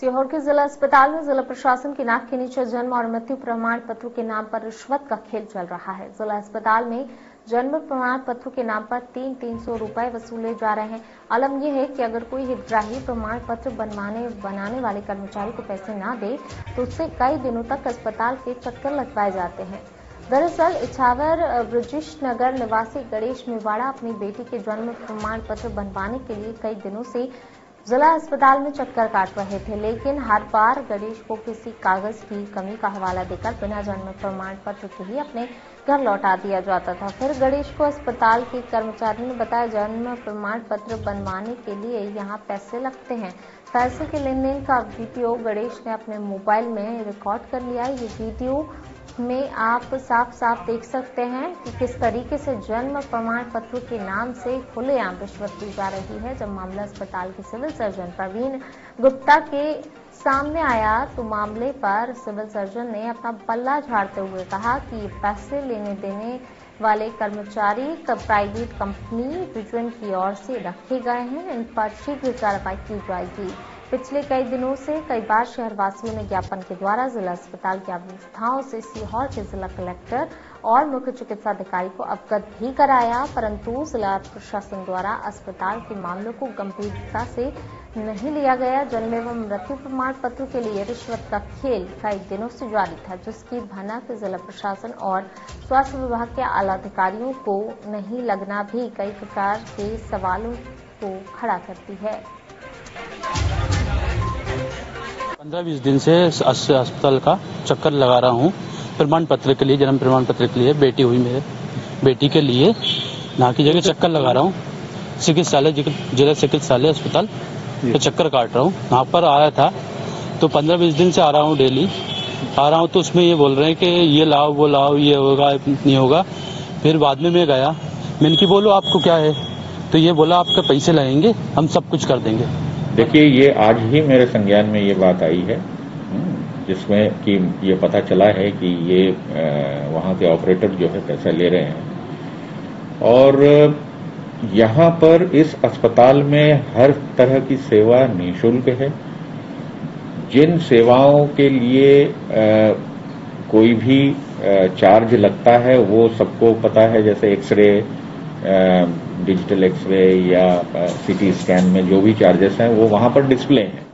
सीहोर के जिला अस्पताल में जिला प्रशासन की नाक के नीचे जन्म और मृत्यु प्रमाण पत्रों के नाम पर रिश्वत का खेल चल रहा है। जिला अस्पताल में जन्म प्रमाण पत्रों के नाम पर 300 रुपए वसूले जा रहे हैं। आलम यह है कि अगर कोई हितग्राही प्रमाण पत्र बनाने वाले कर्मचारी को पैसे ना दे तो उससे कई दिनों तक अस्पताल के चक्कर लगवाए जाते हैं। दरअसल इछावर ब्रजेश नगर निवासी गणेश मेवाड़ा अपनी बेटी के जन्म प्रमाण पत्र बनवाने के लिए कई दिनों से जिला अस्पताल में चक्कर काट रहे थे, लेकिन हर बार गणेश को किसी कागज की कमी का हवाला देकर बिना जन्म प्रमाण पत्र के ही अपने घर लौटा दिया जाता था। फिर गणेश को अस्पताल के कर्मचारी ने बताया, जन्म प्रमाण पत्र बनवाने के लिए यहाँ पैसे लगते हैं। पैसे के लेन देन का वीडियो गणेश ने अपने मोबाइल में रिकॉर्ड कर लिया। ये वीडियो में आप साफ साफ देख सकते हैं कि किस तरीके से जन्म प्रमाण पत्र के नाम से खुलेआम रिश्वत दी जा रही है। जब मामला अस्पताल के सिविल सर्जन प्रवीण गुप्ता के सामने आया तो मामले पर सिविल सर्जन ने अपना पल्ला झाड़ते हुए कहा कि पैसे लेने देने वाले कर्मचारी प्राइवेट कंपनी विजन की ओर से रखे गए हैं। इन पर शीघ्र कार्रवाई की जाएगी। पिछले कई दिनों से कई बार शहरवासियों ने ज्ञापन के द्वारा जिला अस्पताल की अवस्थाओं से सीहोर के जिला कलेक्टर और मुख्य चिकित्सा अधिकारी को अवगत भी कराया, परंतु जिला प्रशासन द्वारा अस्पताल के मामलों को गंभीरता से नहीं लिया गया। जन्म एवं मृत्यु प्रमाण पत्र के लिए रिश्वत का खेल कई दिनों से जारी था, जिसकी भनक जिला प्रशासन और स्वास्थ्य विभाग के आला अधिकारियों को नहीं लगना भी कई प्रकार के सवालों को खड़ा करती है। 15-20 दिन से अस्पताल का चक्कर लगा रहा हूँ प्रमाण पत्र के लिए, जन्म प्रमाण पत्र के लिए। बेटी हुई मेरे, बेटी के लिए ना की जगह चक्कर लगा रहा हूँ। चिकित्सालय, जिला चिकित्सालय अस्पताल तो चक्कर काट रहा हूँ। यहाँ पर आया था तो 15-20 दिन से आ रहा हूँ, डेली आ रहा हूँ। तो उसमें ये बोल रहे हैं कि ये लाओ, वो लाओ, ये होगा, नहीं होगा। फिर बाद में मैं गया, मैंने कि बोलो आपको क्या है, तो ये बोला आपके पैसे लगेंगे, हम सब कुछ कर देंगे। देखिए, ये आज ही मेरे संज्ञान में ये बात आई है, जिसमें कि ये पता चला है कि ये वहाँ के ऑपरेटर जो है पैसा ले रहे हैं। और यहाँ पर इस अस्पताल में हर तरह की सेवा निःशुल्क है। जिन सेवाओं के लिए कोई भी चार्ज लगता है वो सबको पता है, जैसे एक्सरे, डिजिटल एक्सरे या सीटी स्कैन में जो भी चार्जेस हैं वो वहाँ पर डिस्प्ले हैं।